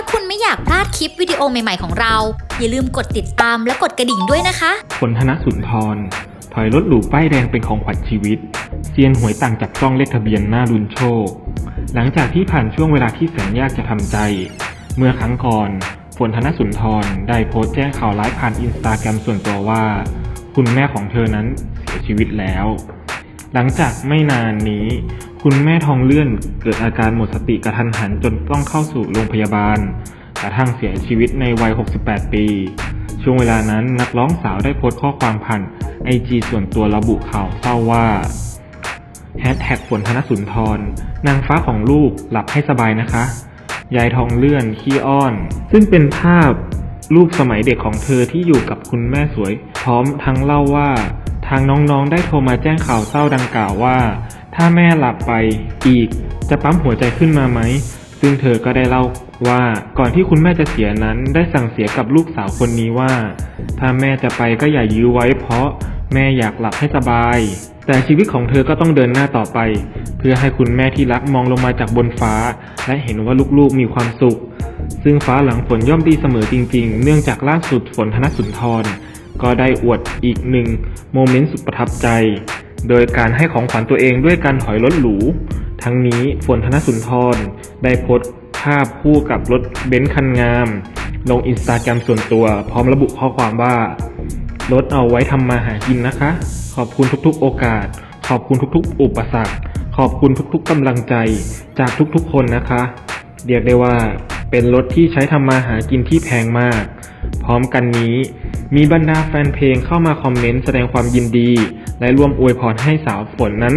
าคุณไม่อยากพลาดคลิปวิดีโอใหม่ๆของเราอย่าลืมกดติดตามและกดกระดิ่งด้วยนะคะพลธนสุนทรถอยรถหรูป้ายแดงเป็นของขวัญชีวิตเซียนหวยต่างจับจ้องเลขทะเบียนหน้าลุ้นโชคหลังจากที่ผ่านช่วงเวลาที่แสนยากจะทำใจเมื่อครั้งก่อนพลธนสุนทรได้โพสต์แจ้งข่าวร้ายผ่านอินสตาแกรมส่วนตัวว่าคุณแม่ของเธอนั้นเสียชีวิตแล้วหลังจากไม่นานนี้คุณแม่ทองเลื่อนเกิดอาการหมดสติกระทันหันจนต้องเข้าสู่โรงพยาบาลกระทั่งเสียชีวิตในวัย68ปีช่วงเวลานั้นนักร้องสาวได้โพสต์ข้อความผ่านIG ส่วนตัวระบุข่าวเศร้าว่า#ฝนธนสุนทรนางฟ้าของลูกหลับให้สบายนะคะยายทองเลื่อนขี้อ้อนซึ่งเป็นภาพรูปสมัยเด็กของเธอที่อยู่กับคุณแม่สวยพร้อมทั้งเล่าว่าทางน้องๆได้โทรมาแจ้งข่าวเศร้าดังกล่าวว่าถ้าแม่หลับไปอีกจะปั๊มหัวใจขึ้นมาไหมซึ่งเธอก็ได้เล่าว่าก่อนที่คุณแม่จะเสียนั้นได้สั่งเสียกับลูกสาวคนนี้ว่าถ้าแม่จะไปก็อย่ายื้อไว้เพราะแม่อยากหลับให้สบายแต่ชีวิตของเธอก็ต้องเดินหน้าต่อไปเพื่อให้คุณแม่ที่รักมองลงมาจากบนฟ้าและเห็นว่าลูกๆมีความสุขซึ่งฟ้าหลังฝนย่อมดีเสมอจริงๆเนื่องจากล่าสุดฝนธนสุนทรก็ได้อวดอีกหนึ่งโมเมนต์สุดประทับใจโดยการให้ของขวัญตัวเองด้วยการถอยรถหรูทั้งนี้ฝนธนสุนทรได้โพสต์ภาพคู่กับรถเบนซ์คันงามลงอินสตาแกรมส่วนตัวพร้อมระบุข้อความว่ารถเอาไว้ทำมาหากินนะคะขอบคุณทุกๆโอกาสขอบคุณทุกๆอุปสรรคขอบคุณทุกๆกำลังใจจากทุกๆคนนะคะเรียกได้ว่าเป็นรถที่ใช้ทำมาหากินที่แพงมากพร้อมกันนี้มีบรรดาแฟนเพลงเข้ามาคอมเมนต์แสดงความยินดีและร่วมอวยพรให้สาวฝนนั้น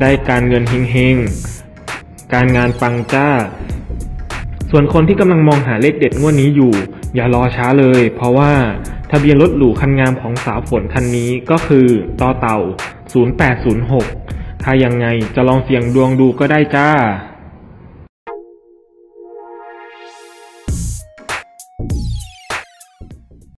ได้การเงินเฮงๆการงานปังจ้าส่วนคนที่กำลังมองหาเลขเด็ดงวดนี้อยู่อย่ารอช้าเลยเพราะว่าทะเบียนรถหรูคันงามของสาวฝนคันนี้ก็คือต่อเต่า0806ถ้ายังไงจะลองเสี่ยงดวงดูก็ได้จ้า